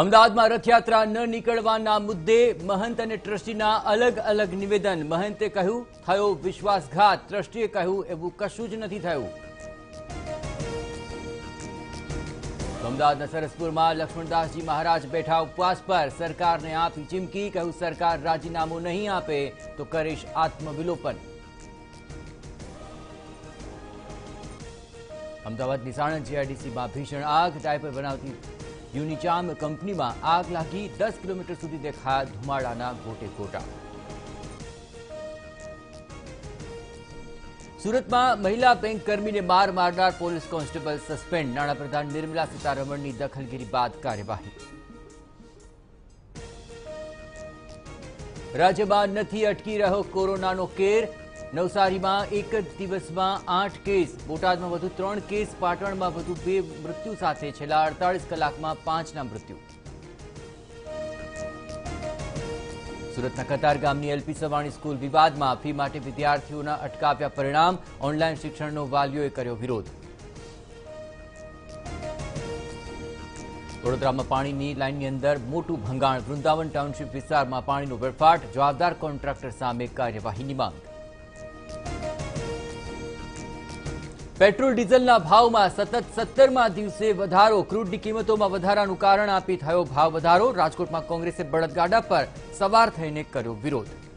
અમદાવાદમાં રથયાત્રા ન નીકળવાના મુદ્દે મહંત અને ટ્રસ્ટીના અલગ અલગ નિવેદન. મહંતે કહ્યું થયો વિશ્વાસઘાત, ટ્રસ્ટીએ કહ્યું એવું કશું જ નથી થયું. અમદાવાદના સરસપુરમાં લક્ષ્મણદાસજી મહારાજ બેઠા ઉપવાસ પર. સરકારને આપી ચીમકી, કહ્યું સરકાર રાજીનામું નહીં આપે તો કરીશ આત્મવિલોપન. અમદાવાદની સાણંદ જીઆઈડીસીમાં ભીષણ આગ. ડાયપર બનાવતી यूनिचाम कंपनी में आग लगी. 10 किलोमीटर सुधी देखाया धुमाड़ा गोटे गोटा. सूरत में महिला बैंक कर्मी ने मार मारनार पुलिस कॉन्स्टेबल सस्पेंड. नाणा प्रधान निर्मला सीतारमण की दखलगिरी बाद कार्यवाही. राज्य में नहीं अटकी रहो कोरोना नो केर. नवसारी में एक दिवस में 8 केस. बोटाद में વધુ 3 કેસ. पाटण में વધુ 2 મૃત્યु साथ 48 કલાक में 5 ना मृत्यु. सूरत कतार गामनी एलपी सवाणी स्कूल विवाद में फी माटे विद्यार्थीओना अटकाव्या परिणाम. ऑनलाइन शिक्षणनो वालीओए कर्यो विरोध. वडोदरा में पानी लाइन की अंदर मोटू भंगाण. वृंदावन टाउनशीप विस्तार में पानी नो वेरफाट. जवाबदार कॉन्ट्राक्टर सामे कार्यवाही की मांग. पेट्रोल डीजल भाव में सतत 17मा दिवसे वधारो. क्रूड की कीमतों में वधारानु कारण आपी थयो भाव वधारो. राजकोट में कांग्रेसे बड़दगाड़ा पर सवार थईने कर्यो विरोध.